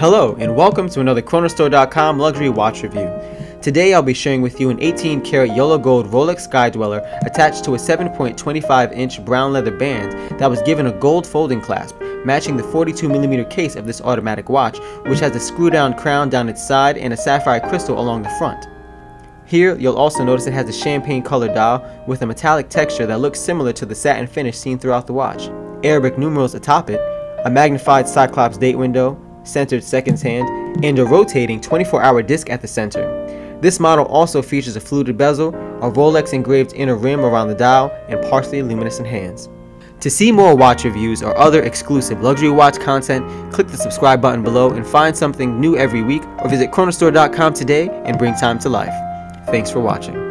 Hello and welcome to another Chronostore.com luxury watch review. Today I'll be sharing with you an 18 karat yellow gold Rolex Sky-Dweller attached to a 7.25 inch brown leather band that was given a gold folding clasp, matching the 42mm case of this automatic watch, which has a screw down crown down its side and a sapphire crystal along the front. Here you'll also notice it has a champagne colored dial with a metallic texture that looks similar to the satin finish seen throughout the watch, Arabic numerals atop it, a magnified cyclops date window, centered seconds hand, and a rotating 24-hour disc at the center. This model also features a fluted bezel, a Rolex engraved inner rim around the dial, and partially luminescent hands. To see more watch reviews or other exclusive luxury watch content, click the subscribe button below and find something new every week, or visit Chronostore.com today and bring time to life. Thanks for watching.